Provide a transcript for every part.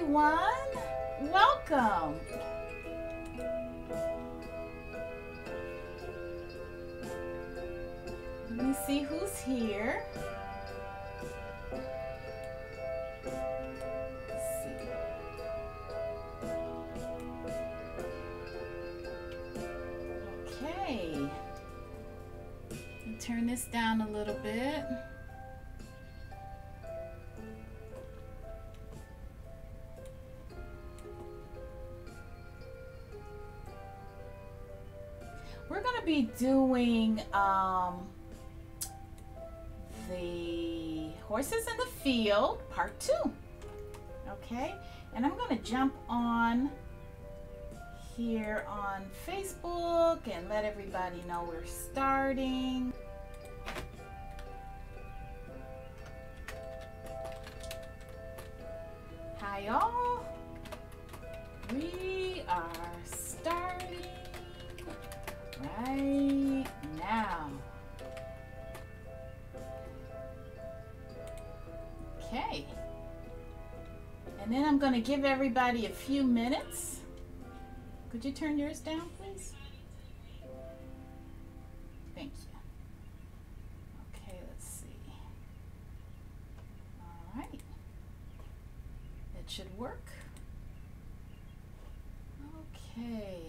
everyone. Welcome. Let me see who's here. Turn this down a little bit. We're going to be doing the horses in the field part 2. Okay, and I'm going to jump on here on Facebook and let everybody know we're starting. Hi all, we are starting right now. Okay, and then I'm going to give everybody a few minutes. Could you turn yours down, please? Thank you. Should work. Okay,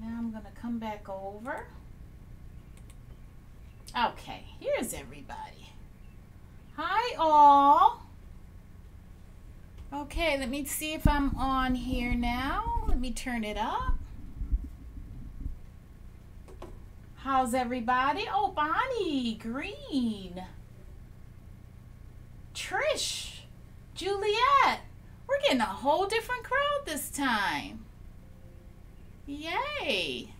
now I'm gonna come back over. Okay, here's everybody. Hi all. Okay, let me see if I'm on here now. Let me turn it up. How's everybody? Oh, Bonnie Green, Trish, Juliet, we're getting a whole different crowd this time. Yay.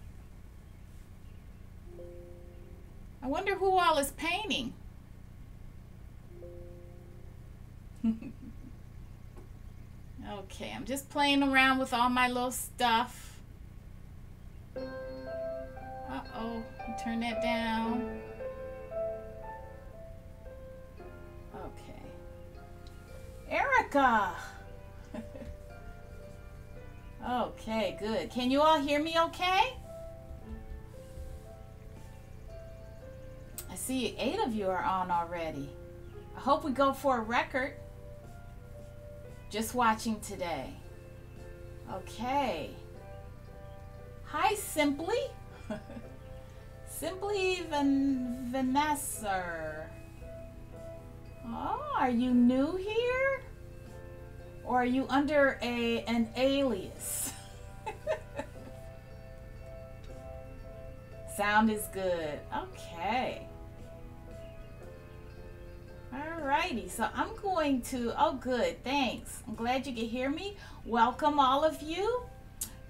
I wonder who all is painting. Okay, I'm just playing around with all my little stuff. Uh-oh, turn that down. Okay. Erica. Okay, good. Can you all hear me okay? I see 8 of you are on already. I hope we go for a record. Just watching today. Okay. Hi, Simply. Simply Vanessa. Oh, are you new here? Or are you under an alias? Sound is good. Okay. Alrighty, so I'm going to, oh good, thanks. I'm glad you could hear me. Welcome all of you.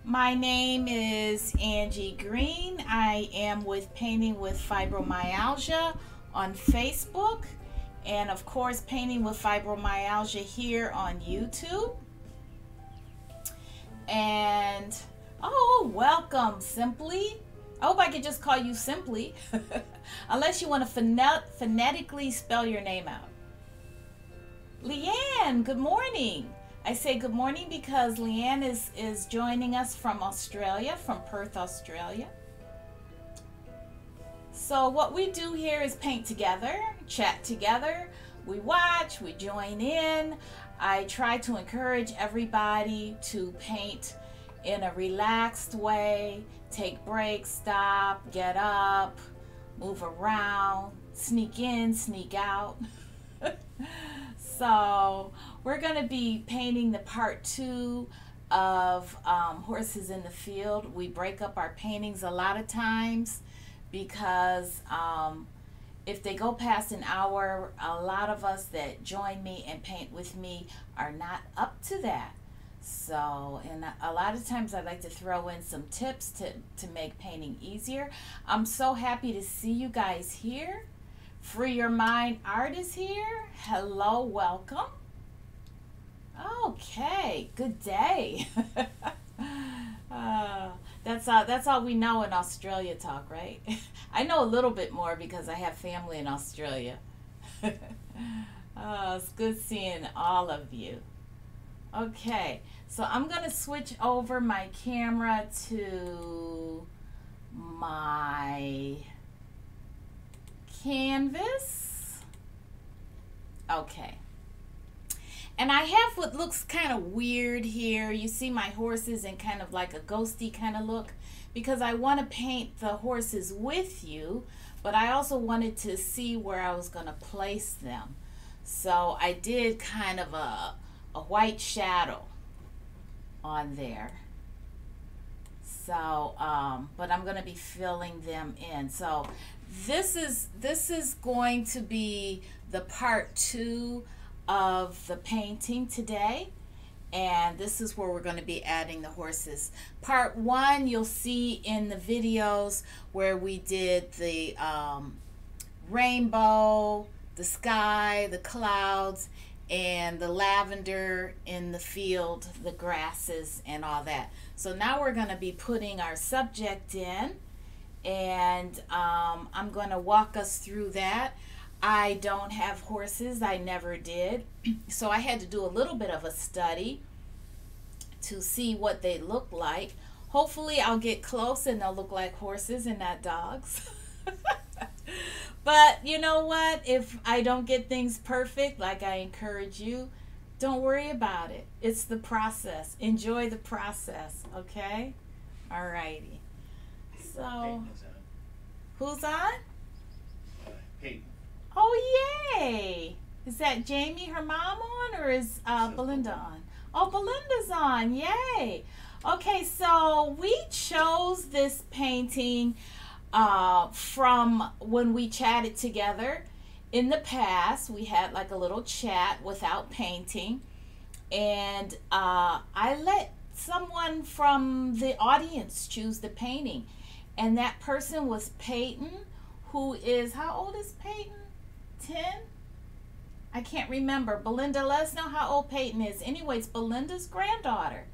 My name is Angie Green. I am with Painting with Fibromyalgia on Facebook. And of course, Painting with Fibromyalgia here on YouTube. And, oh, welcome, Simply. I hope I could just call you Simply. Unless you want to phonetically spell your name out. Leanne, good morning. I say good morning because Leanne is joining us from Australia, from Perth, Australia. So what we do here is paint together, chat together, we watch, we join in. I try to encourage everybody to paint in a relaxed way, take breaks, stop, get up, move around, sneak in, sneak out. So we're going to be painting the part 2 of Horses in the Field. We break up our paintings a lot of times, because if they go past an hour, a lot of us that join me and paint with me are not up to that. So, and a lot of times I like to throw in some tips to make painting easier. I'm so happy to see you guys here. Free Your Mind Art is here. Hello, welcome. Okay, good day. That's all we know in Australia talk, right? I know a little bit more because I have family in Australia. Oh, it's good seeing all of you. Okay, so I'm gonna switch over my camera to my canvas. Okay, and I have what looks kind of weird here. You see my horses in kind of like a ghosty kind of look because I want to paint the horses with you, but I also wanted to see where I was gonna place them. So I did kind of a white shadow on there. So, but I'm gonna be filling them in. So this is going to be the part 2 of the painting today. And this is where we're gonna be adding the horses. Part 1, you'll see in the videos where we did the rainbow, the sky, the clouds, and the lavender in the field, the grasses, and all that. So now we're going to be putting our subject in, and I'm going to walk us through that. I don't have horses, I never did, so I had to do a little bit of a study to see what they look like. Hopefully I'll get close and they'll look like horses and not dogs. But you know what? If I don't get things perfect, like I encourage you, don't worry about it. It's the process. Enjoy the process, okay? All righty. So, on. Who's on? Peyton. Oh, yay! Is that Jamie, her mom, on, or is Belinda on? Oh, Belinda's on, yay! Okay, so we chose this painting from when we chatted together in the past. We had like a little chat without painting, and I let someone from the audience choose the painting, and that person was Peyton, who is, how old is Peyton? 10? I can't remember. Belinda, let us know how old Peyton is. Anyways, Belinda's granddaughter.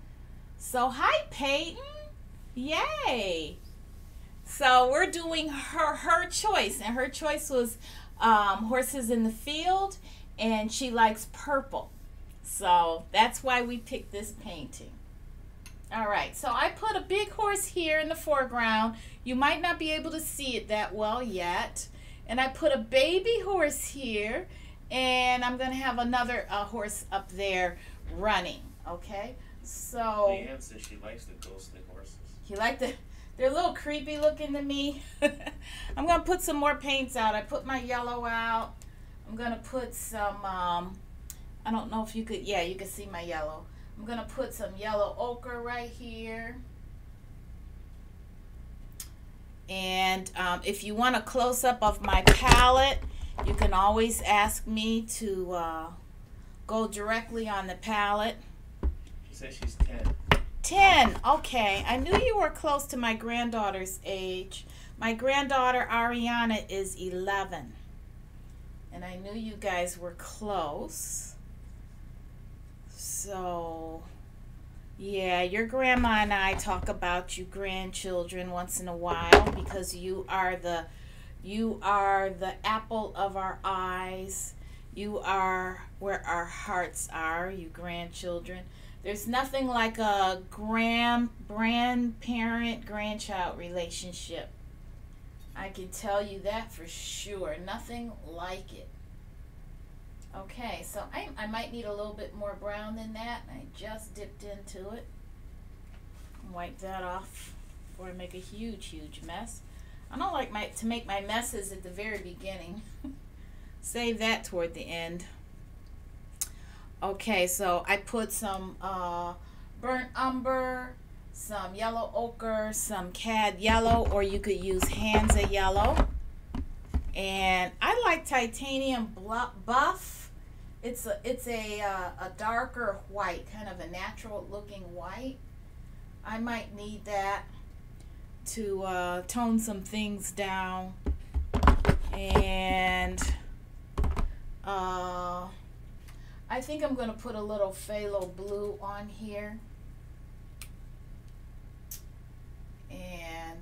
So hi Peyton, yay! So we're doing her choice, and her choice was horses in the field, and she likes purple. So that's why we picked this painting. All right, so I put a big horse here in the foreground. You might not be able to see it that well yet. And I put a baby horse here, and I'm gonna have another horse up there running, okay? So. Leanne says she likes the ghostly horses. You like the. They're a little creepy looking to me. I'm going to put some more paints out. I put my yellow out. I'm going to put some, I don't know if you could, yeah, you can see my yellow. I'm going to put some yellow ochre right here. And if you want a close-up of my palette, you can always ask me to go directly on the palette. She says she's 10. 10, okay. I knew you were close to my granddaughter's age. My granddaughter Ariana is 11, and I knew you guys were close. So yeah, your grandma and I talk about you grandchildren once in a while because you are the apple of our eyes. You are where our hearts are, you grandchildren. There's nothing like a grandparent-grandchild relationship. I can tell you that for sure. Nothing like it. Okay, so I might need a little bit more brown than that. I just dipped into it. Wipe that off before I make a huge, huge mess. I don't like to make my messes at the very beginning. Save that toward the end. Okay, so I put some burnt umber, some yellow ochre, some Cad Yellow, or you could use Hansa Yellow. And I like Titanium Buff. It's a darker white, kind of a natural looking white. I might need that to tone some things down. And I think I'm going to put a little phthalo blue on here, and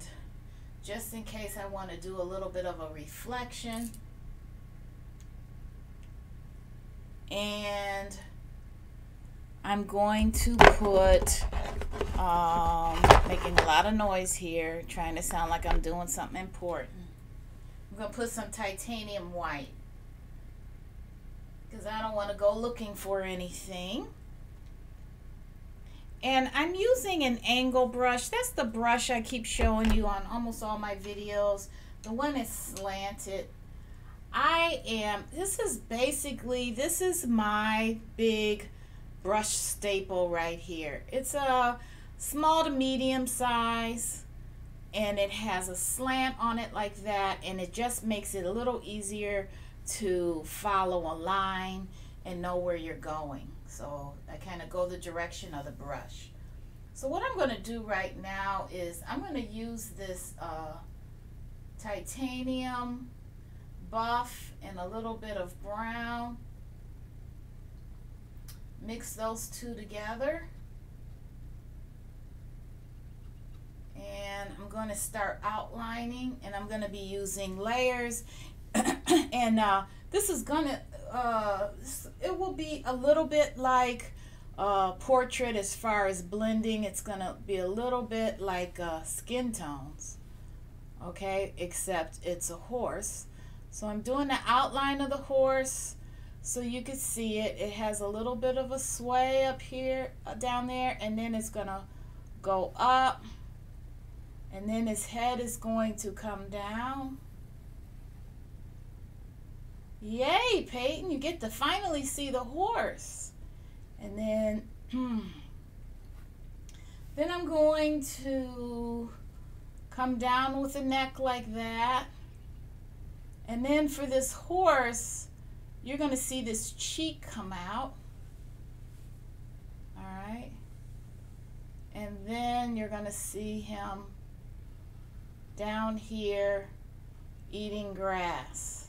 just in case I want to do a little bit of a reflection. and I'm going to put, making a lot of noise here, trying to sound like I'm doing something important. I'm going to put some titanium white because I don't want to go looking for anything. And I'm using an angle brush. That's the brush I keep showing you on almost all my videos. The one is slanted. This is my big brush staple right here. It's a small to medium size, and it has a slant on it like that, and it just makes it a little easier to follow a line and know where you're going. So I kind of go the direction of the brush. So what I'm going to do right now is I'm going to use this titanium buff and a little bit of brown. Mix those two together. And I'm going to start outlining, and I'm going to be using layers. And this is going to it will be a little bit like a portrait as far as blending. It's going to be a little bit like skin tones, okay, except it's a horse. So I'm doing the outline of the horse so you can see it. It has a little bit of a sway up here, down there, and then it's going to go up, and then his head is going to come down. Yay, Peyton, you get to finally see the horse. And then then I'm going to come down with the neck like that. And then for this horse, you're going to see this cheek come out. All right. And then you're going to see him down here eating grass.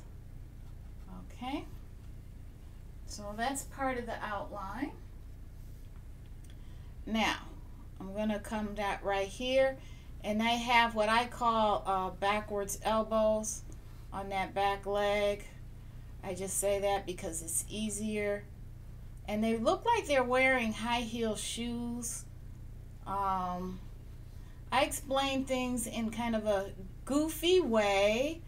Okay, so that's part of the outline. Now, I'm going to come that right here, and I have what I call backwards elbows on that back leg. I just say that because it's easier. And they look like they're wearing high heel shoes. I explain things in kind of a goofy way,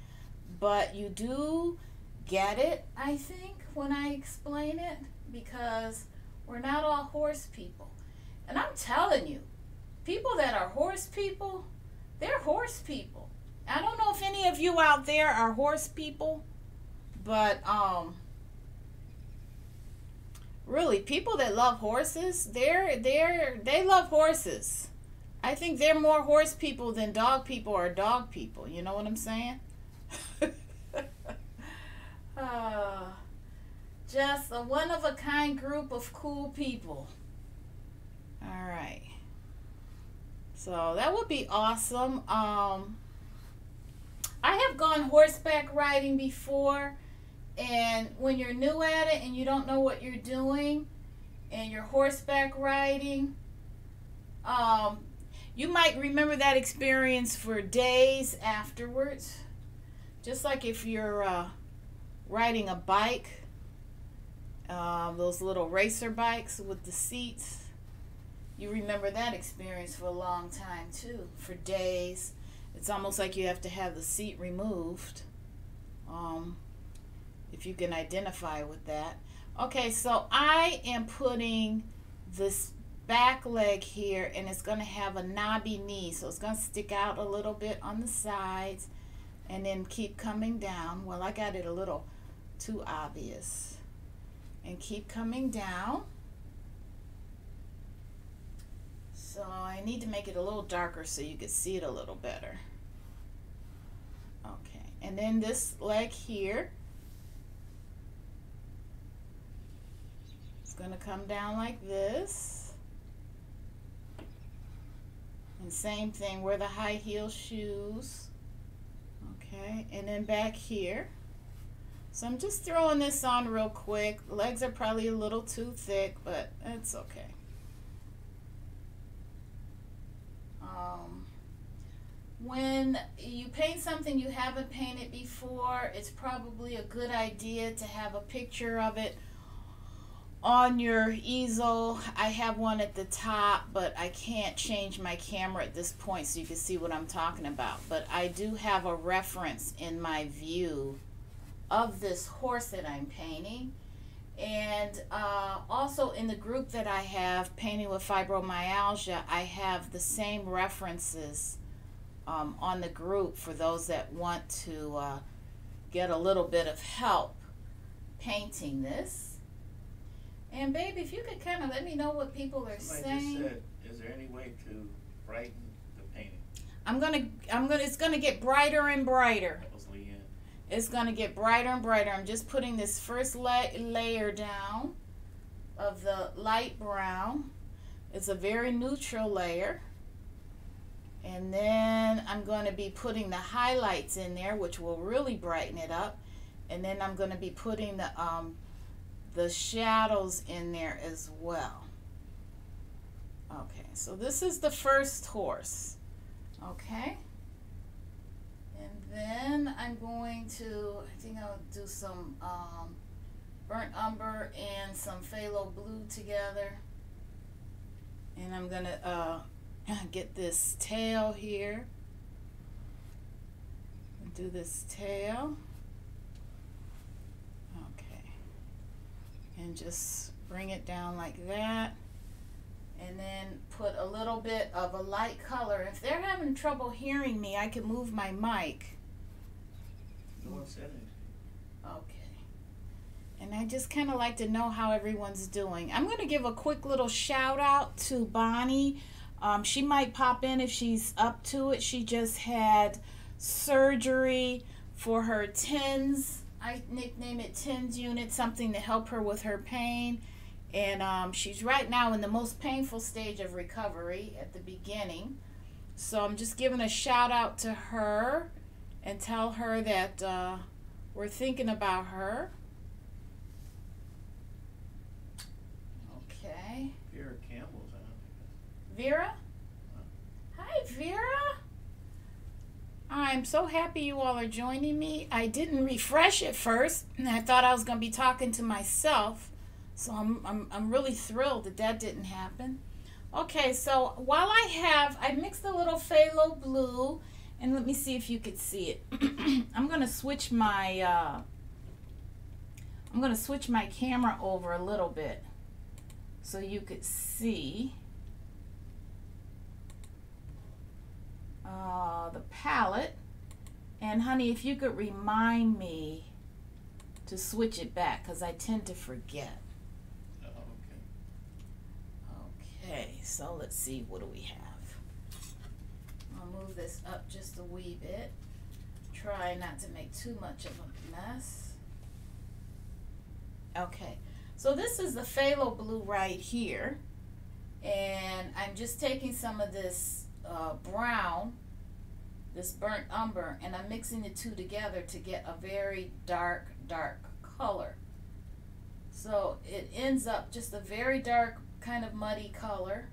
but you do get it, I think, when I explain it, because we're not all horse people. And I'm telling you, people that are horse people, they're horse people. I don't know if any of you out there are horse people, but really, people that love horses, they love horses. I think they're more horse people than dog people or dog people. You know what I'm saying? Just a one-of-a-kind group of cool people. All right. So that would be awesome. I have gone horseback riding before, and when you're new at it and you don't know what you're doing and you're horseback riding, you might remember that experience for days afterwards. Just like if you're riding a bike, those little racer bikes with the seats. You remember that experience for a long time too, for days. It's almost like you have to have the seat removed, if you can identify with that. Okay, so I am putting this back leg here, and it's going to have a knobby knee, so it's going to stick out a little bit on the sides and then keep coming down. Well, I got it a little too obvious, and keep coming down. So I need to make it a little darker so you can see it a little better. Okay, and then this leg here is going to come down like this, and same thing, wear the high heel shoes. Okay, and then back here. So I'm just throwing this on real quick. Legs are probably a little too thick, but that's okay. When you paint something you haven't painted before, it's probably a good idea to have a picture of it on your easel. I have one at the top, but I can't change my camera at this point so you can see what I'm talking about. But I do have a reference in my view of this horse that I'm painting. And also in the group that I have, Painting with Fibromyalgia, I have the same references on the group for those that want to get a little bit of help painting this. And babe, if you could kind of let me know what people are saying. Just said, is there any way to brighten the painting? It's gonna get brighter and brighter. That was Leanne. It's gonna get brighter and brighter. I'm just putting this first layer down of the light brown. It's a very neutral layer. And then I'm gonna be putting the highlights in there, which will really brighten it up. And then I'm gonna be putting the shadows in there as well. Okay, so this is the first horse. Okay, and then I'm going to, I think I'll do some burnt umber and some phthalo blue together, and I'm gonna get this tail here, do this tail. And just bring it down like that, and then put a little bit of a light color. If they're having trouble hearing me, I can move my mic. No one said anything. Okay. And I just kind of like to know how everyone's doing. I'm going to give a quick little shout out to Bonnie. She might pop in if she's up to it. She just had surgery for her TENS. I nickname it TENS unit, something to help her with her pain. And she's right now in the most painful stage of recovery at the beginning. So I'm just giving a shout out to her and tell her that we're thinking about her. Okay. Vera Campbell's on. Vera? Hi, Vera. I'm so happy you all are joining me. I didn't refresh at first, and I thought I was going to be talking to myself, so I'm really thrilled that that didn't happen. Okay, so while I mixed a little phthalo blue, and let me see if you could see it. I'm going to switch my camera over a little bit so you could see. The palette. And honey, if you could remind me to switch it back, because I tend to forget. Oh, okay. Okay, so let's see, what do we have? I'll move this up just a wee bit. Try not to make too much of a mess. Okay, so this is the phthalo blue right here, and I'm just taking some of this brown, this burnt umber, and I'm mixing the two together to get a very dark, dark color. So it ends up just a very dark, kind of muddy color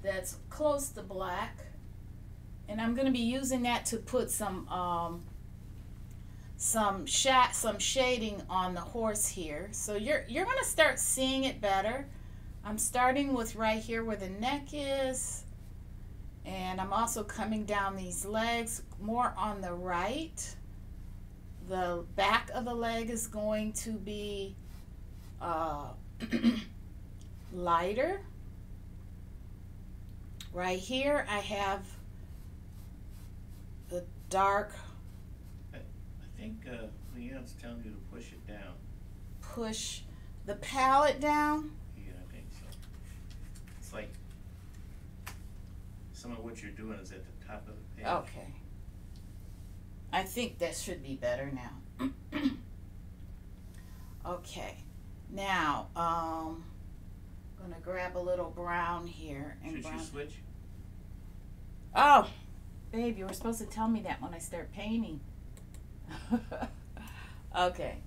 that's close to black. And I'm going to be using that to put some shading on the horse here. So you're going to start seeing it better. I'm starting with right here where the neck is, and I'm also coming down these legs more on the right. The back of the leg is going to be lighter. Right here I have the dark. I think Leanne's telling you to push it down. Push the palette down? Like some of what you're doing is at the top of the page. Okay. I think that should be better now. Okay. Now, I'm going to grab a little brown here. And should you switch? Oh, babe, you were supposed to tell me that when I start painting. Okay.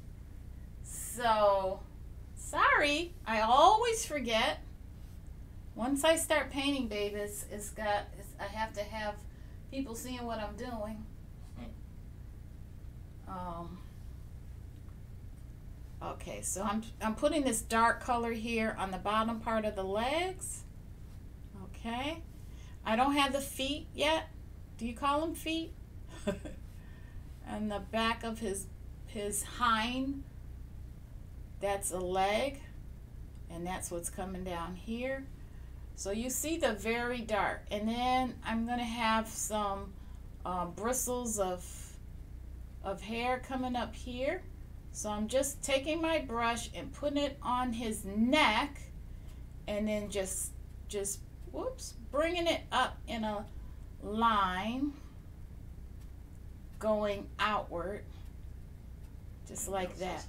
So, sorry. I always forget. Once I start painting, babe, I have to have people seeing what I'm doing. Okay, so I'm putting this dark color here on the bottom part of the legs. Okay. I don't have the feet yet. Do you call them feet? On the back of his hind, that's a leg, and that's what's coming down here. So you see the very dark. And then I'm gonna have some bristles of hair coming up here. So I'm just taking my brush and putting it on his neck, and then just whoops, bringing it up in a line going outward, just like that.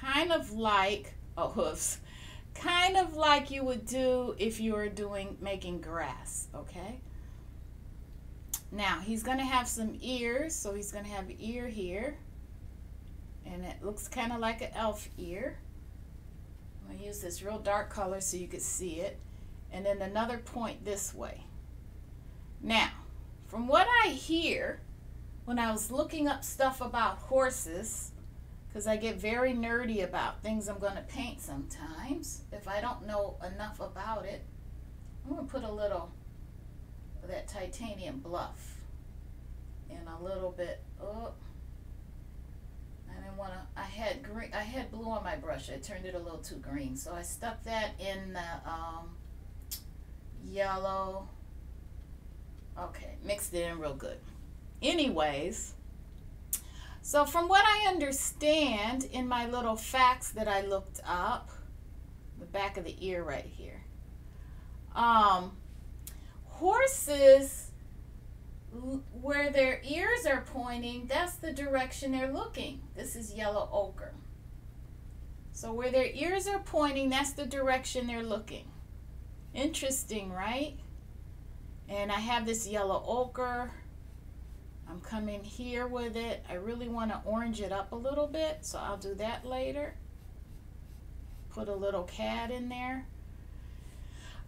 Kind of like, oh, hooves. Kind of like you would do if you were making grass, okay? Now, he's gonna have some ears, so he's gonna have an ear here. And it looks kind of like an elf ear. I'm gonna use this real dark color so you can see it. And then another point this way. Now, from what I hear, when I was looking up stuff about horses, because I get very nerdy about things I'm going to paint sometimes, if I don't know enough about it, I'm going to put a little of that titanium bluff and a little bit. Oh, I didn't want to. I had blue on my brush. I turned it a little too green, so I stuck that in the yellow. Okay, mixed it in real good. Anyways, so from what I understand in my little facts that I looked up, the back of the ear right here, horses, where their ears are pointing, that's the direction they're looking. This is yellow ochre. So where their ears are pointing, that's the direction they're looking. Interesting, right? And I have this yellow ochre. I'm coming here with it. I really want to orange it up a little bit, so I'll do that later. Put a little cad in there.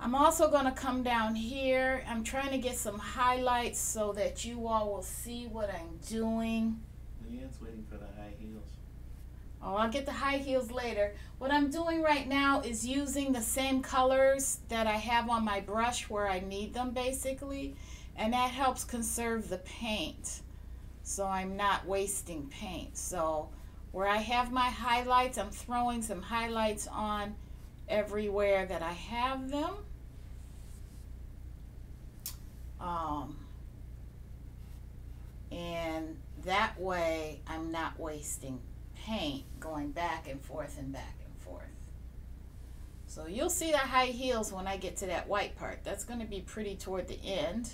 I'm also going to come down here. I'm trying to get some highlights so that you all will see what I'm doing. Leanne's waiting for the high heels. Oh, I'll get the high heels later. What I'm doing right now is using the same colors that I have on my brush where I need them, basically. And that helps conserve the paint, so I'm not wasting paint. So where I have my highlights, I'm throwing some highlights on everywhere that I have them. And that way I'm not wasting paint going back and forth and back and forth. So you'll see the high heels when I get to that white part. That's going to be pretty toward the end.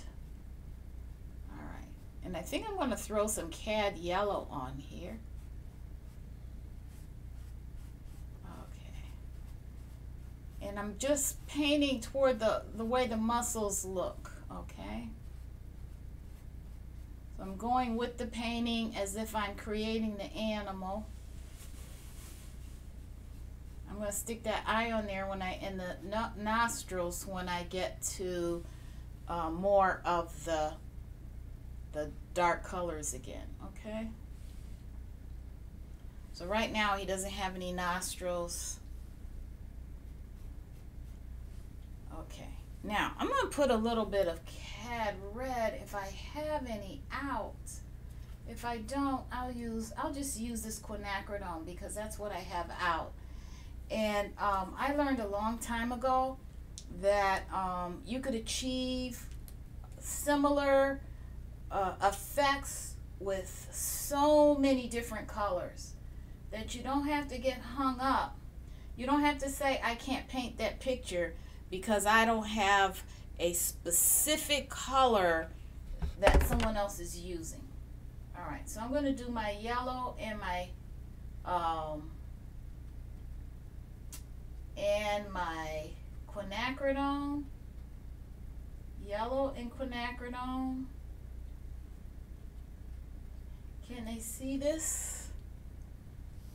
And I think I'm going to throw some Cad Yellow on here. Okay. And I'm just painting toward the way the muscles look, okay? So I'm going with the painting as if I'm creating the animal. I'm going to stick that eye on there when I, in the nostrils, when I get to more of the dark colors again, okay? So right now he doesn't have any nostrils. Okay, now I'm gonna put a little bit of Cad Red if I have any out. If I don't, I'll just use this Quinacridone because that's what I have out. And I learned a long time ago that you could achieve similar effects with so many different colors that you don't have to get hung up. You don't have to say, I can't paint that picture because I don't have a specific color that someone else is using. All right, so I'm going to do my yellow and my Quinacridone. Yellow and Quinacridone. Can they see this?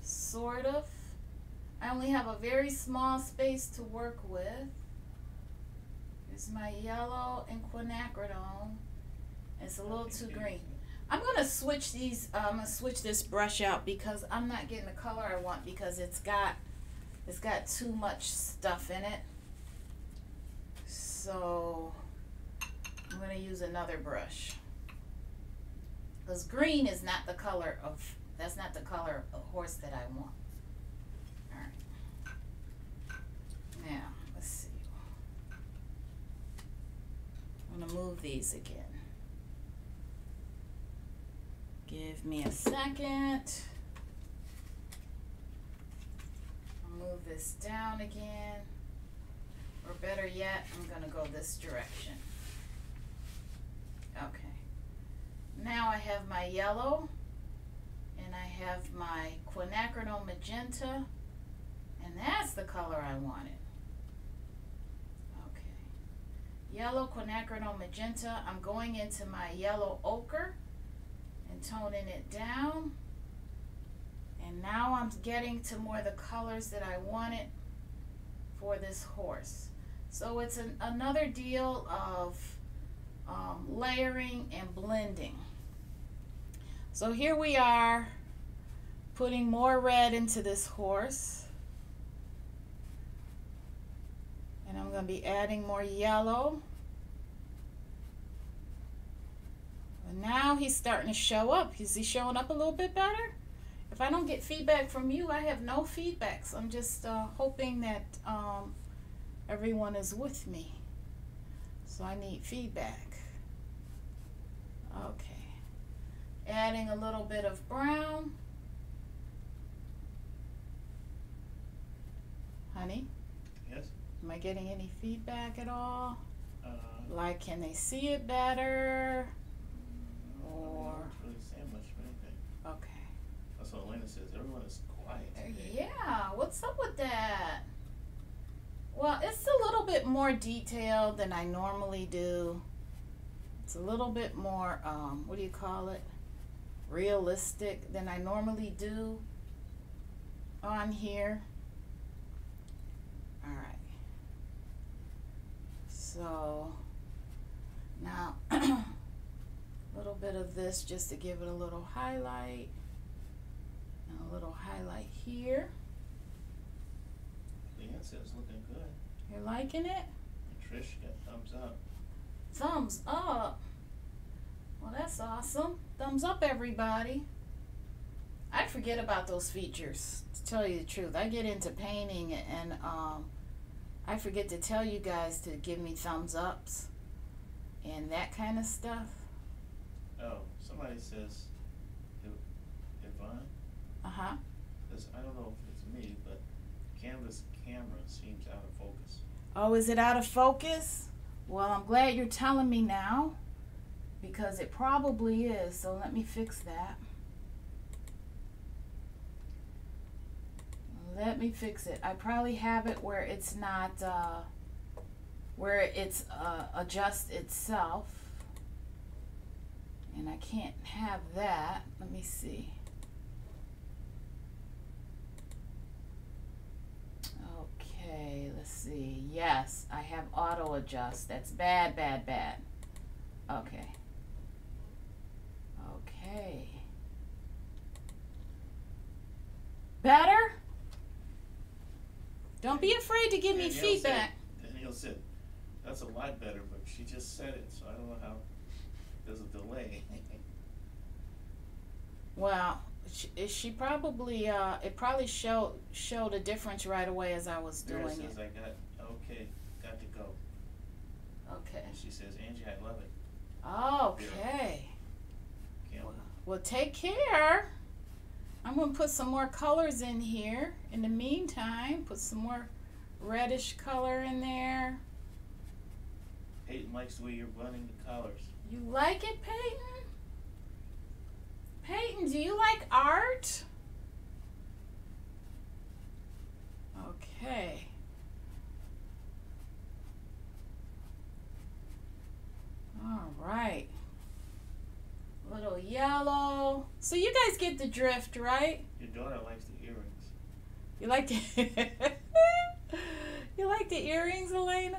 Sort of. I only have a very small space to work with. Here's my yellow and Quinacridone. It's a little too green. I'm gonna switch these. I'm gonna switch this brush out because I'm not getting the color I want because it's got too much stuff in it. So I'm gonna use another brush because green is not the color of. That's not the color of horse that I want. All right. Now let's see. I'm gonna move these again. Give me a second. I'll move this down again. Or better yet, I'm going to go this direction. Okay. Now I have my yellow, and I have my quinacridone magenta, and that's the color I wanted. Okay. Yellow, quinacridone magenta. I'm going into my yellow ochre and toning it down, and now I'm getting to more of the colors that I wanted for this horse. So it's another deal of layering and blending. So here we are putting more red into this horse, and I'm going to be adding more yellow. Now he's starting to show up. Is he showing up a little bit better? If I don't get feedback from you, I have no feedbacks. So I'm just hoping that everyone is with me. So I need feedback. Okay. Adding a little bit of brown. Honey? Yes? Am I getting any feedback at all? Like, can they see it better? Or I mean, not really saying much of anything. Okay. That's what Elena says. Everyone is quiet today. Yeah. What's up with that? Well, it's a little bit more detailed than I normally do. It's a little bit more, what do you call it? Realistic than I normally do on here. All right. So now. A little bit of this just to give it a little highlight, and a little highlight here. The answer is looking good. You're liking it? And Trish got thumbs up. Thumbs up? Well, that's awesome. Thumbs up, everybody. I forget about those features, to tell you the truth. I get into painting and I forget to tell you guys to give me thumbs ups and that kind of stuff. Oh, somebody says, Yvonne? Uh-huh. Says, I don't know if it's me, but Canvas camera seems out of focus. Oh, is it out of focus? Well, I'm glad you're telling me now, because it probably is, so let me fix that. Let me fix it. I probably have it where it's not, where it's adjusts itself. And I can't have that. Let me see. Okay, let's see. Yes, I have auto adjust. That's bad, bad, bad. Okay. Okay. Better? Don't be afraid to give me feedback. Danielle said, that's a lot better, but she just said it, so I don't know how. There's a delay. Well, she probably it probably showed a difference right away as I was doing it. Says, I got okay, got to go. Okay. And she says, Angie, I love it. Okay. Well, take care. I'm gonna put some more colors in here. In the meantime, put some more reddish color in there. Peyton likes the way you're blending the colors. You like it, Peyton? Peyton, do you like art? Okay. All right. Little yellow. So you guys get the drift, right? Your daughter likes the earrings. You like the earrings, Elena?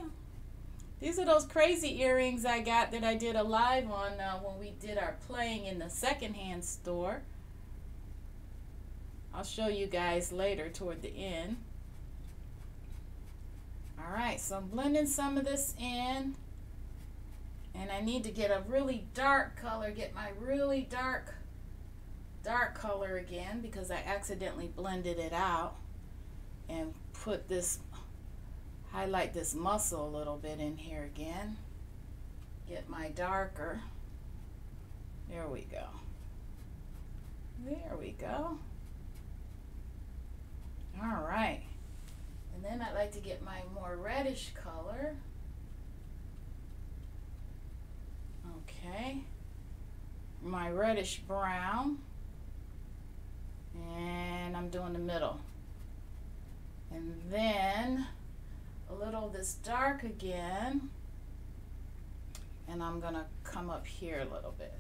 These are those crazy earrings I got that I did a live on when we did our playing in the secondhand store. I'll show you guys later toward the end. Alright, so I'm blending some of this in. And I need to get a really dark color, get my really dark color again, because I accidentally blended it out and put this, highlight this muscle a little bit in here again. Get my darker. There we go. There we go. All right. And then I'd like to get my more reddish color. Okay. My reddish brown. And I'm doing the middle. And then a little of this dark again. And I'm gonna come up here a little bit.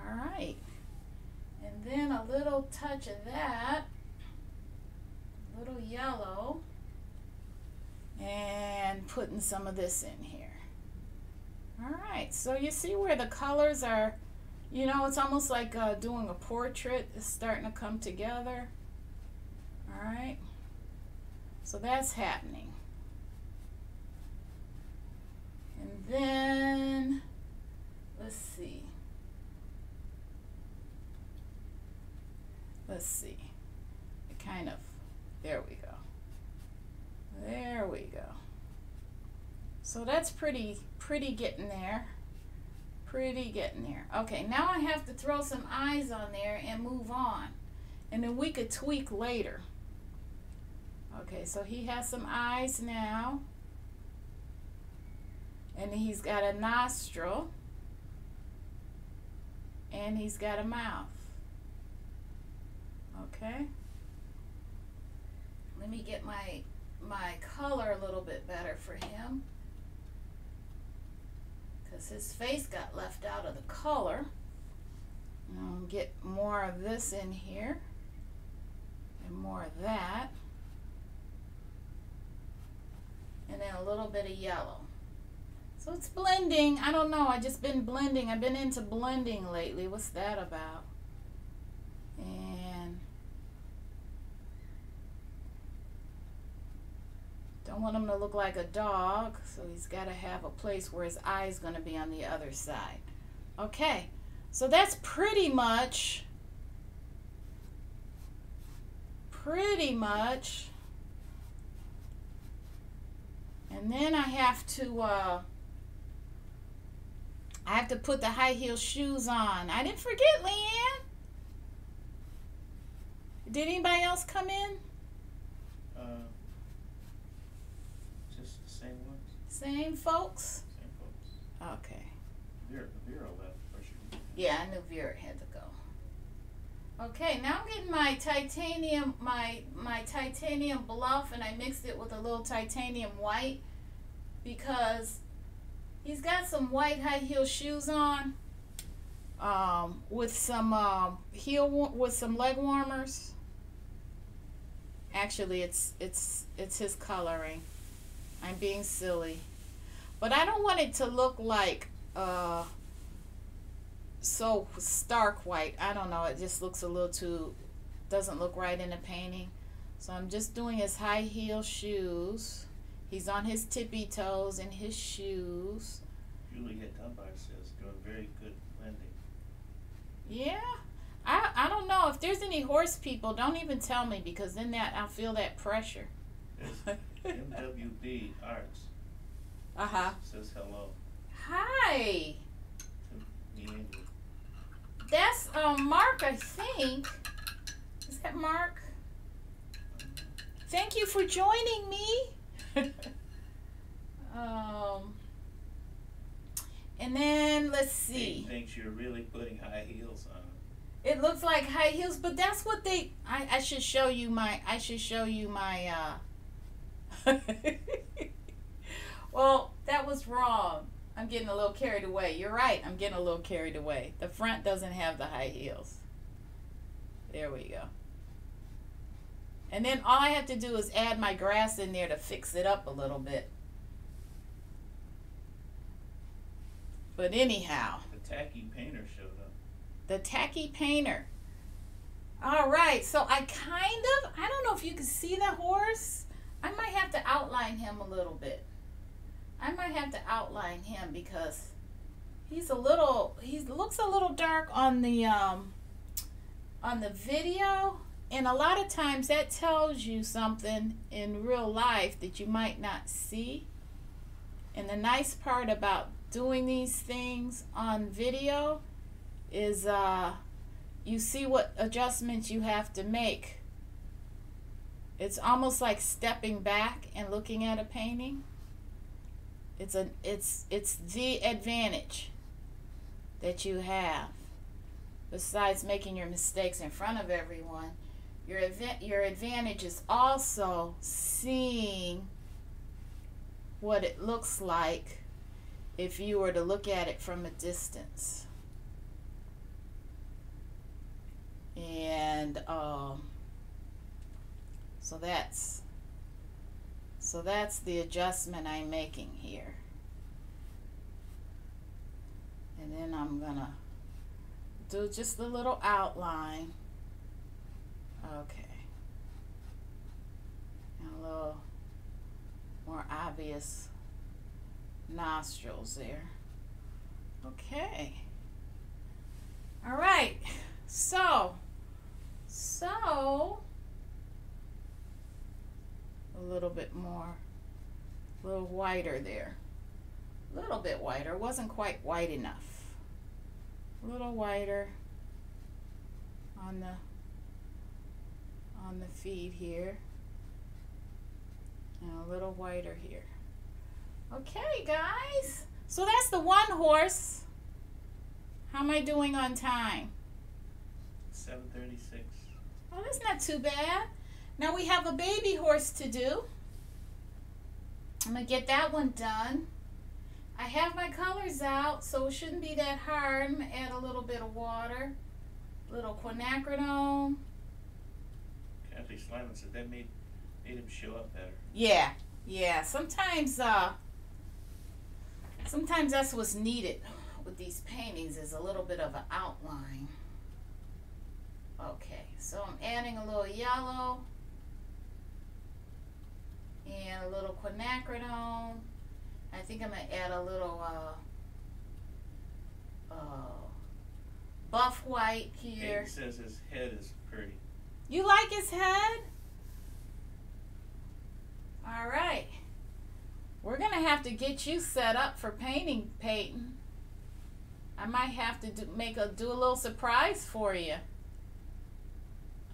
All right. And then a little touch of that. Little yellow. And putting some of this in here. All right, so you see where the colors are, you know, it's almost like doing a portrait. It's starting to come together. All right, so that's happening. And then, let's see. Let's see. It kind of, there we go. There we go. So that's pretty getting there. Pretty getting there. Okay, now I have to throw some eyes on there and move on. And then we could tweak later. Okay, so he has some eyes now. And he's got a nostril. And he's got a mouth. Okay. Let me get my color a little bit better for him. Because his face got left out of the color. I'll get more of this in here and more of that, and then a little bit of yellow. So it's blending. I don't know, I've just been blending. I've been into blending lately. What's that about? And don't want him to look like a dog, so he's got to have a place where his eye is going to be on the other side. Okay, so that's pretty much, and then I have to put the high heel shoes on. I didn't forget, Leanne. Did anybody else come in? Same ones? Same folks? Same folks. Okay. Vera left. Yeah, I knew Vera had to go. Okay, now I'm getting my titanium bluff, and I mixed it with a little titanium white because he's got some white high heel shoes on with some leg warmers. Actually, it's his coloring. I'm being silly. But I don't want it to look like so stark white. I don't know. It just looks a little too, doesn't look right in the painting. So I'm just doing his high heel shoes. He's on his tippy toes in his shoes. Julie Dunbar says doing very good blending. Yeah. I don't know. If there's any horse people, don't even tell me, because then that I'll feel that pressure. MWB Arts. Says hello. Hi. That's Mark, I think. Is that Mark? Thank you for joining me. And then let's see. He thinks you're really putting high heels on. It looks like high heels, but that's what they. I should show you my. I should show you my. Well, that was wrong. I'm getting a little carried away. You're right, I'm getting a little carried away. The front doesn't have the high heels. There we go. And then all I have to do is add my grass in there to fix it up a little bit. But anyhow. The tacky painter showed up. The tacky painter. All right, so I kind of, I don't know if you can see the horse. I might have to outline him a little bit. I might have to outline him because he's a little, he looks a little dark on the video. And a lot of times that tells you something in real life that you might not see. And the nice part about doing these things on video is you see what adjustments you have to make. It's almost like stepping back and looking at a painting. It's the advantage that you have. Besides making your mistakes in front of everyone, your advantage is also seeing what it looks like if you were to look at it from a distance. And so that's the adjustment I'm making here. And then I'm gonna do just a little outline. Okay. And a little more obvious nostrils there. Okay. All right. So a little bit more, a little whiter there. A little bit whiter, wasn't quite white enough. A little whiter on the feed here, and a little whiter here. Okay, guys, so that's the one horse. How am I doing on time? 7:36. Oh, that's not too bad. Now we have a baby horse to do. I'm gonna get that one done. I have my colors out, so it shouldn't be that hard. I'm gonna add a little bit of water, a little quinacridone. Kathy Slim said that made him show up better. Yeah, yeah. Sometimes that's what's needed with these paintings is a little bit of an outline. Okay, so I'm adding a little yellow and a little quinacridone. I think I'm going to add a little buff white here. Peyton says his head is pretty. You like his head? All right. We're going to have to get you set up for painting, Peyton. I might have to do a little surprise for you.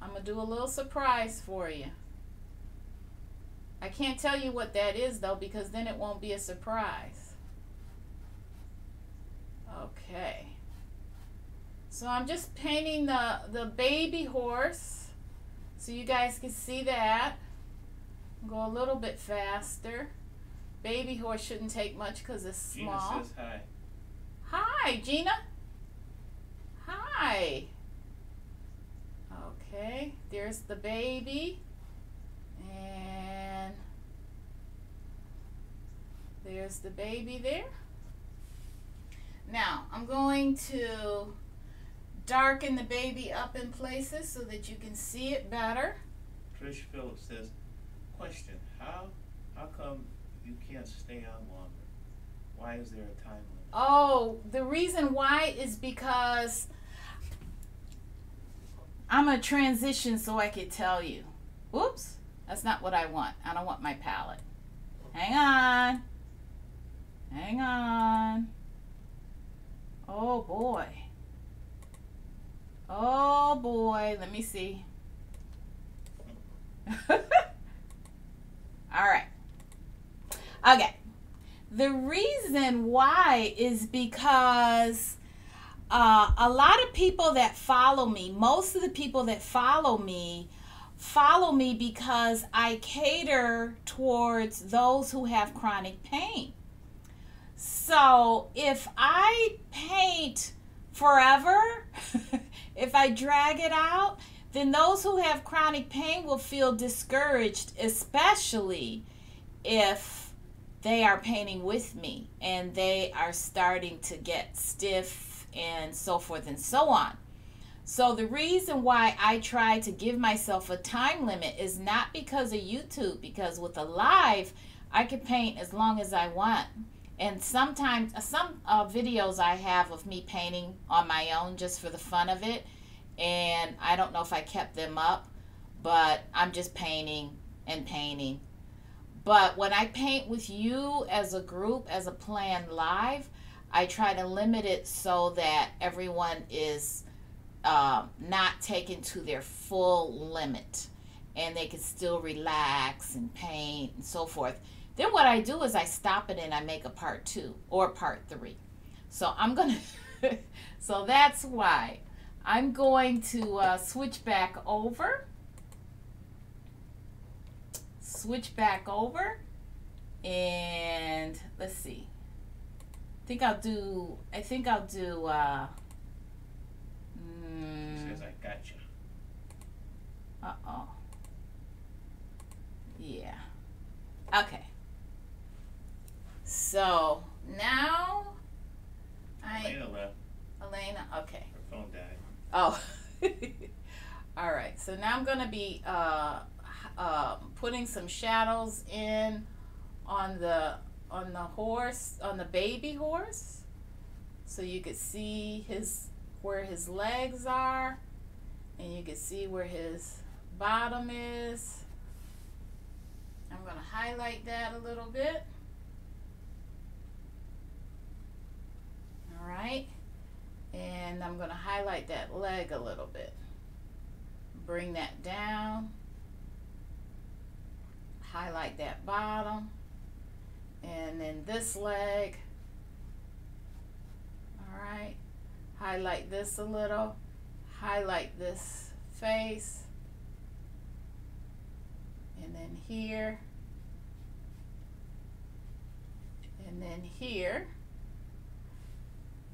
I'm going to do a little surprise for you. I can't tell you what that is, though, because then it won't be a surprise. Okay. So I'm just painting the baby horse so you guys can see that. Go a little bit faster. Baby horse shouldn't take much because it's small. Gina says hi. Hi, Gina. Hi. Okay, there's the baby, and there's the baby there. Now, I'm going to darken the baby up in places so that you can see it better. Trish Phillips says, question, how come you can't stay on longer? Why is there a time limit? Oh, the reason why is because I'm going to transition so I could tell you. Oops, that's not what I want. I don't want my palette. Hang on. Hang on. Oh, boy. Oh, boy. Let me see. All right. Okay. The reason why is because a lot of people that follow me, most of the people that follow me because I cater towards those who have chronic pain. So if I paint forever, if I drag it out, then those who have chronic pain will feel discouraged, especially if they are painting with me and they are starting to get stiff and so forth and so on. So the reason why I try to give myself a time limit is not because of YouTube, because with a live, I can paint as long as I want. And sometimes, some videos I have of me painting on my own just for the fun of it. And I don't know if I kept them up, but I'm just painting and painting. But when I paint with you as a group, as a planned live, I try to limit it so that everyone is not taken to their full limit. And they can still relax and paint and so forth. Then what I do is I stop it and I make a part 2 or part 3. So I'm going to, so that's why I'm going to switch back over. Switch back over and let's see. I think I'll do, says I gotcha. Uh-oh. Yeah. Okay. So now Elena left. Elena, okay. Her phone died. Oh. All right. So now I'm going to be putting some shadows in on the horse, on the baby horse, so you could see where his legs are, and you can see where his bottom is. I'm going to highlight that a little bit. All right, and I'm going to highlight that leg a little bit. Bring that down, highlight that bottom, and then this leg. All right, highlight this a little, highlight this face, and then here, and then here.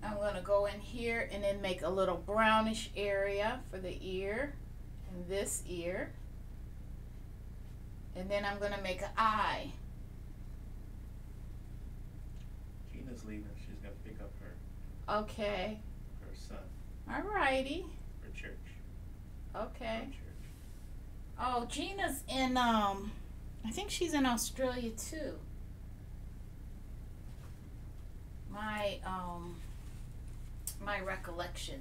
I'm going to go in here and then make a little brownish area for the ear and this ear. And then I'm going to make an eye. Gina's leaving. She's going to pick up her. Okay. Her son. All righty. For church. Okay. For church. Oh, Gina's in, I think she's in Australia too. My, my recollection.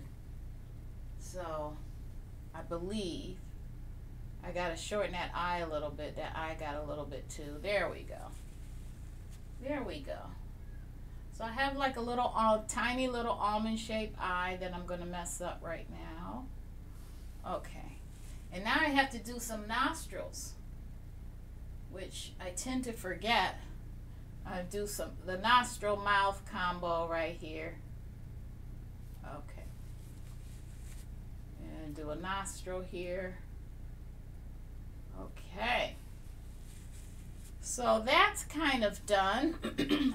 So I believe I gotta shorten that eye a little bit. That eye got a little bit too. There we go. There we go. So I have like a little tiny little almond shaped eye that I'm gonna mess up right now. Okay. And now I have to do some nostrils, which I tend to forget. I do the nostril mouth combo right here. Okay, and do a nostril here. Okay, so that's kind of done.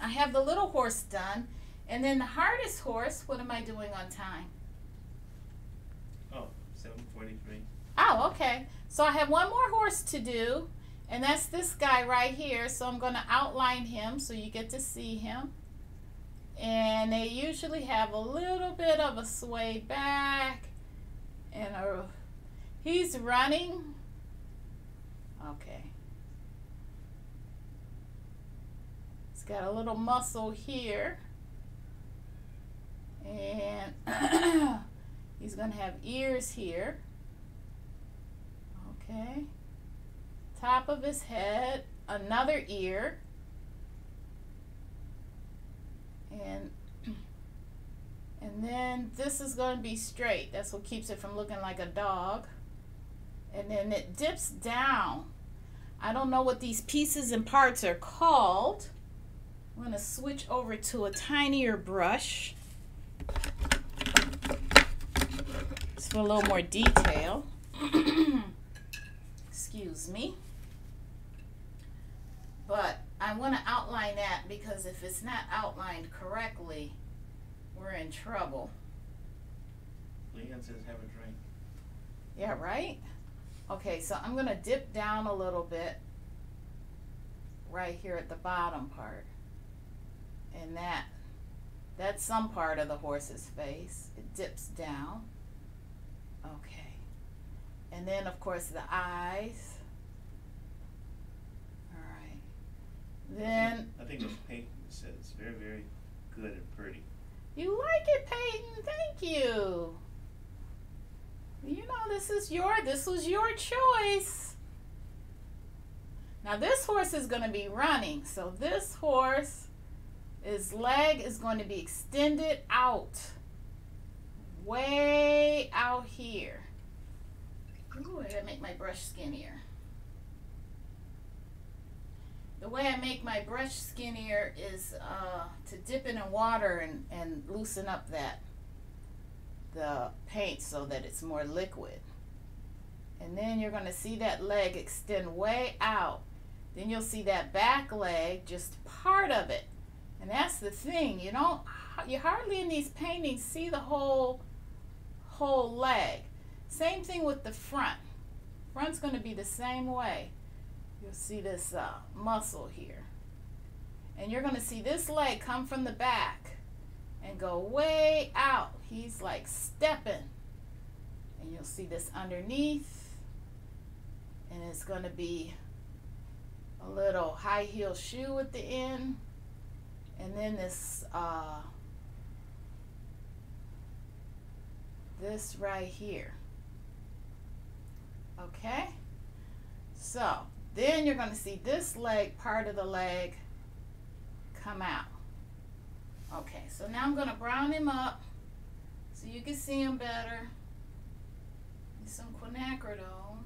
I have the little horse done, and then the hardest horse. What am I doing on time? Oh, 7:43. Oh, okay. So I have one more horse to do, and that's this guy right here. So I'm going to outline him so you get to see him. And they usually have a little bit of a sway back and he's running. Okay. He's got a little muscle here. And he's going to have ears here. Okay. Top of his head, another ear. And then this is going to be straight. That's what keeps it from looking like a dog. And then it dips down. I don't know what these pieces and parts are called. I'm going to switch over to a tinier brush. Just for a little more detail. Excuse me. But I want to outline that, because if it's not outlined correctly, we're in trouble. Leanne says have a drink. Yeah, right? Okay, so I'm going to dip down a little bit. right here at the bottom part. And that's some part of the horse's face. It dips down. Okay. And then, of course, the eyes. All right. Then I think Miss Peyton said it's very, very good and pretty. You like it, Peyton? Thank you. You know, this was your choice. Now this horse is going to be running, so this horse, his leg is going to be extended out, way out here. Ooh, I gotta make my brush skinnier. The way I make my brush skinnier is to dip it in water and loosen up the paint so that it's more liquid. And then you're going to see that leg extend way out. Then you'll see that back leg, just part of it. And that's the thing, you hardly in these paintings see the whole leg. Same thing with the front. Front's going to be the same way. You'll see this muscle here. And you're going to see this leg come from the back and go way out. He's like stepping. And you'll see this underneath. And it's going to be a little high heel shoe at the end. And then this right here. Okay? So, then you're going to see this leg, part of the leg, come out. Okay, so now I'm going to brown him up so you can see him better. Need some quinacridone,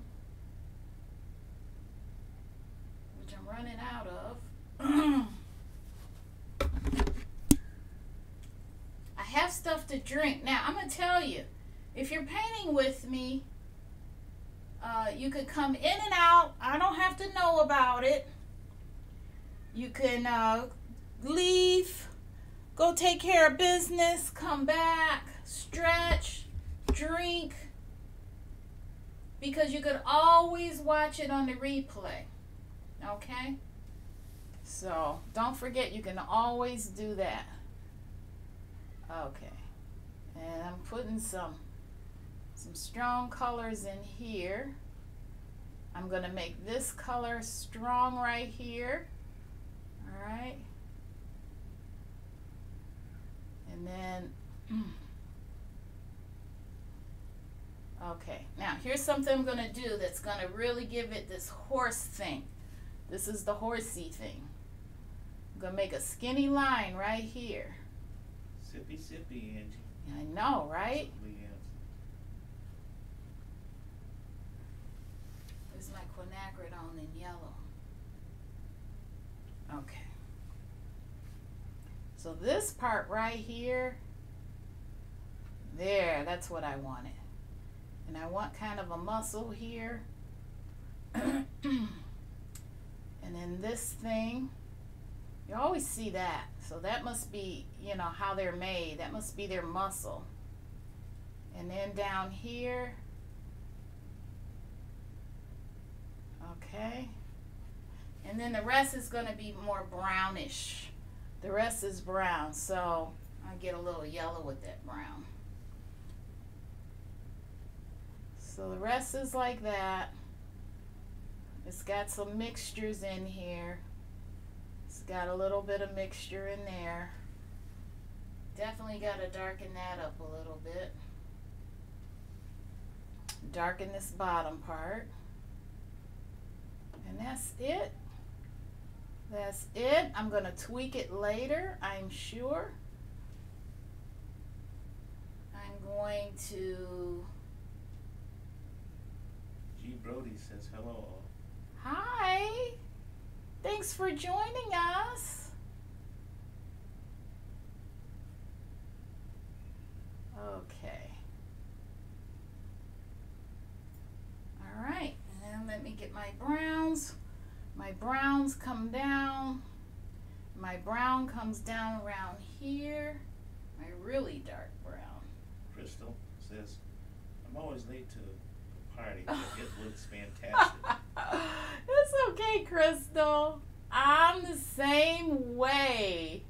which I'm running out of. I have stuff to drink. Now, I'm going to tell you, if you're painting with me, you could come in and out. I don't have to know about it. You can leave, go take care of business, come back, stretch, drink, because you could always watch it on the replay. Okay? So don't forget, you can always do that. Okay. And I'm putting some strong colors in here. I'm going to make this color strong right here. All right. And then, okay. Now, here's something I'm going to do that's going to really give it this horse thing. This is the horsey thing. I'm going to make a skinny line right here. Sippy, sippy, Angie. I know, right? My quinacridone in yellow. Okay. So this part right here, there, that's what I wanted. And I want kind of a muscle here. And then this thing, you always see that. So that must be, how they're made. That must be their muscle. And then down here, okay, and then the rest is going to be more brownish. The rest is brown, so I get a little yellow with that brown. So the rest is like that. It's got some mixtures in here. It's got a little bit of mixture in there. Definitely got to darken that up a little bit. Darken this bottom part. And that's it. That's it. I'm going to tweak it later, I'm sure. I'm going to... G. Brody says hello. Hi. Thanks for joining us. Okay. All right. Let me get my browns. My browns come down. My brown comes down around here. My really dark brown. Crystal says, I'm always late to the party, but it looks fantastic. It's okay, Crystal. I'm the same way.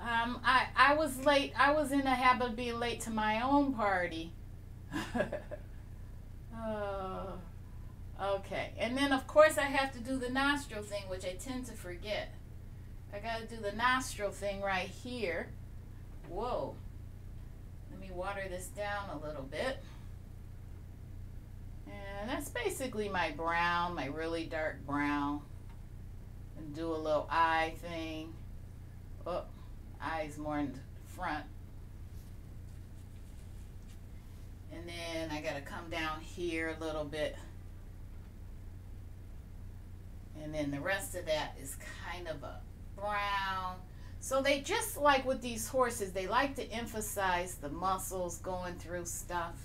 I was late. I was in the habit of being late to my own party. Okay, and then of course I have to do the nostril thing, which I tend to forget. I gotta do the nostril thing right here. Whoa. Let me water this down a little bit. And that's basically my brown, my really dark brown. And do a little eye thing. Oh, eyes more in the front. And then I gotta come down here a little bit. And then the rest of that is kind of a brown. So they just like with these horses, they like to emphasize the muscles going through stuff.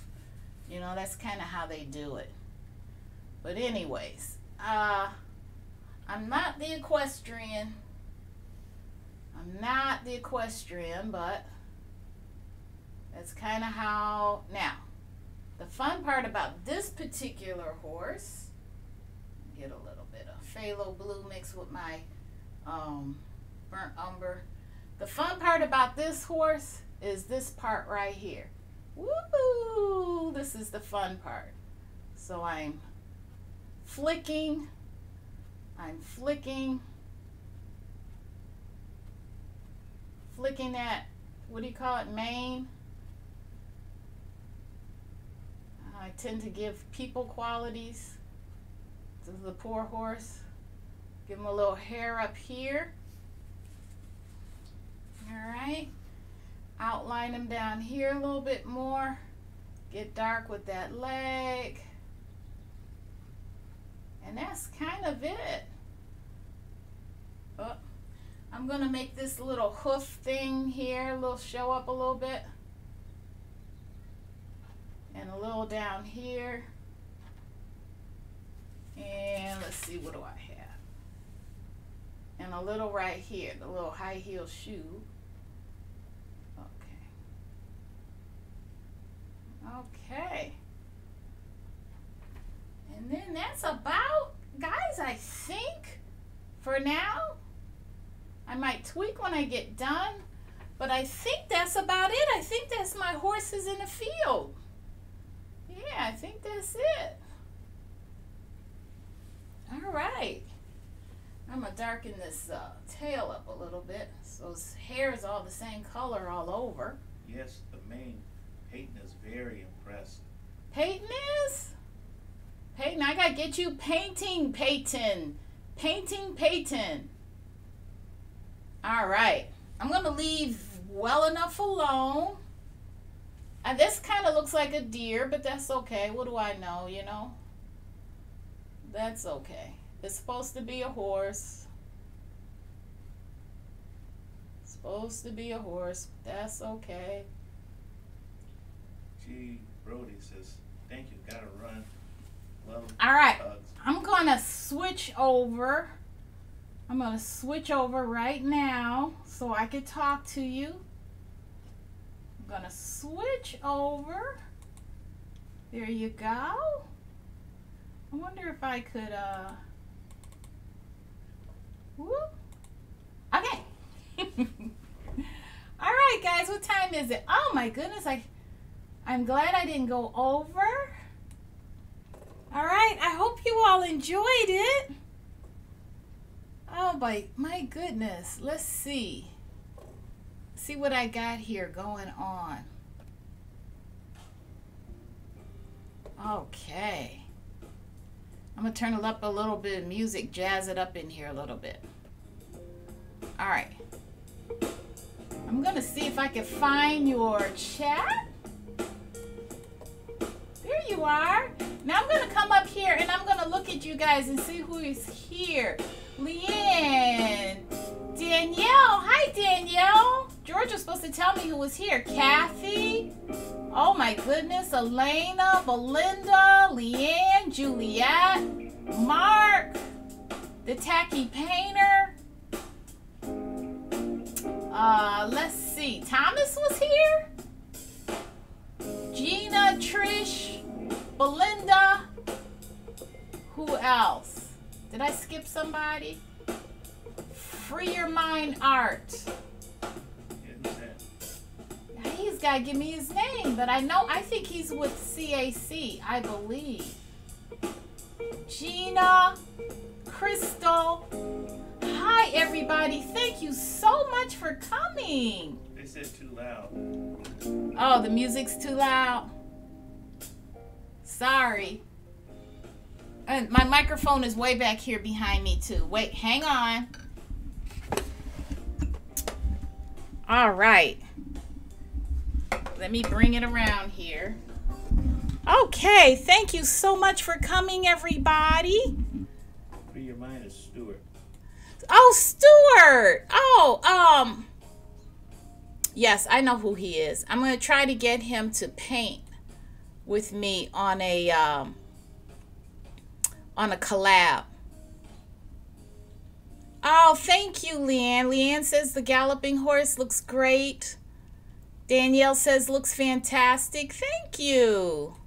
You know, that's kind of how they do it. But anyways, I'm not the equestrian. I'm not the equestrian, but that's kind of how. Now, the fun part about this particular horse, get a little bit of phthalo blue mixed with my burnt umber. The fun part about this horse is this part right here. Woo! This is the fun part. So I'm flicking that, what do you call it, mane? I tend to give people qualities to the poor horse. Give him a little hair up here. Alright, outline him down here a little bit more. Get dark with that leg. And that's kind of it. Oh, I'm going to make this little hoof thing here, a little show up a little bit. And a little down here. And let's see, what do I have? And a little right here, the little high heel shoe. Okay, and then that's about, guys, I think for now. I might tweak when I get done, but I think that's about it. I think that's my horses in the field. Yeah, I think that's it. All right, I'm gonna darken this tail up a little bit so his hair is all the same color all over. Yes, the mane. Peyton is very impressed. Peyton is? Peyton, I gotta get you painting, Peyton. Painting, Peyton. All right. I'm gonna leave well enough alone. And this kind of looks like a deer, but that's okay. What do I know, you know? That's okay. It's supposed to be a horse. It's supposed to be a horse. That's okay. G. Brody says, thank you, gotta run. Love. All right, hugs. I'm gonna switch over. I'm gonna switch over right now so I can talk to you. I'm gonna switch over. There you go. I wonder if I could, whoop. Okay. All right, guys, what time is it? Oh my goodness, I'm glad I didn't go over. All right, I hope you all enjoyed it. Oh, my goodness. Let's see. See what I got here going on. Okay. I'm going to turn it up a little bit of music, jazz it up in here a little bit. All right. I'm going to see if I can find your chat. There you are. Now I'm going to come up here and I'm going to look at you guys and see who is here. Leanne. Danielle. Hi, Danielle. George was supposed to tell me who was here. Kathy. Oh, my goodness. Elena. Belinda. Leanne. Juliet. Mark. The Tacky Painter. Let's see. Thomas was here. Gina, Trish, Belinda, who else? Did I skip somebody? Free Your Mind Art. Now he's got to give me his name, but I know, I think he's with CAC, I believe. Gina, Crystal. Hi, everybody. Thank you so much for coming. They said too loud. Oh, the music's too loud. Sorry. And my microphone is way back here behind me, too. Wait, hang on. All right. Let me bring it around here. Okay, thank you so much for coming, everybody. Free Your Mind is Stuart. Oh, Stuart. Oh, yes, I know who he is. I'm going to try to get him to paint with me on a collab. Oh, thank you, Leanne. Leanne says the galloping horse looks great. Danielle says looks fantastic. Thank you.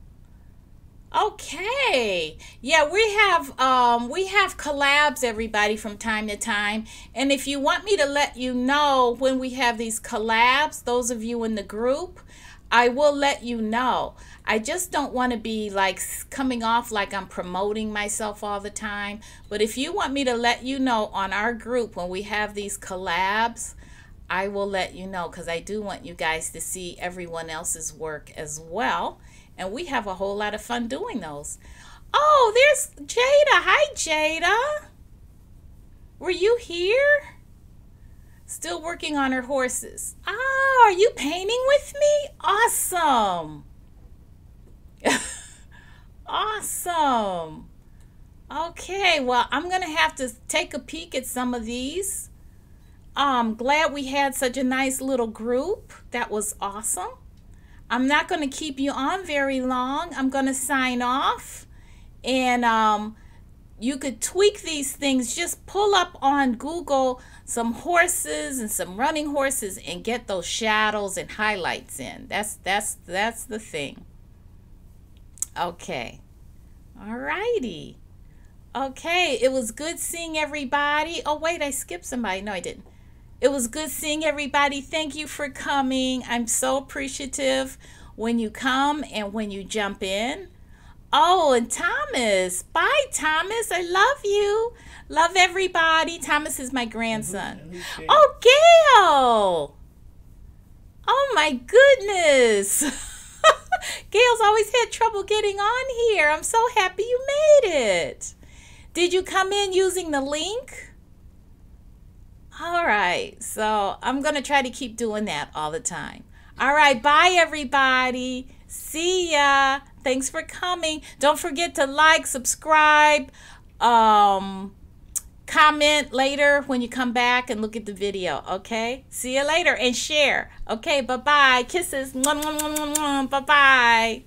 Okay, yeah, we have collabs, everybody, from time to time. And if you want me to let you know when we have these collabs, those of you in the group, I will let you know. I just don't want to be like coming off like I'm promoting myself all the time. But if you want me to let you know on our group when we have these collabs, I will let you know, because I do want you guys to see everyone else's work as well. And we have a whole lot of fun doing those. Oh, there's Jada. Hi, Jada. Were you here? Still working on her horses. Ah, are you painting with me? Awesome. Awesome. Okay, well, I'm going to have to take a peek at some of these. I'm glad we had such a nice little group. That was awesome. I'm not going to keep you on very long. I'm going to sign off. And you could tweak these things. Just pull up on Google some horses and some running horses and get those shadows and highlights in. That's the thing. Okay. All righty. Okay. It was good seeing everybody. Oh, wait, I skipped somebody. No, I didn't. It was good seeing everybody. Thank you for coming. I'm so appreciative when you come and when you jump in. Oh, and Thomas. Bye, Thomas. I love you. Love everybody. Thomas is my grandson. Oh, Gail. Oh, my goodness. Gail's always had trouble getting on here. I'm so happy you made it. Did you come in using the link? All right, so I'm going to try to keep doing that all the time. All right, bye, everybody. See ya. Thanks for coming. Don't forget to like, subscribe, comment later when you come back and look at the video, okay? See you later, and share. Okay, bye-bye. Kisses. Bye-bye.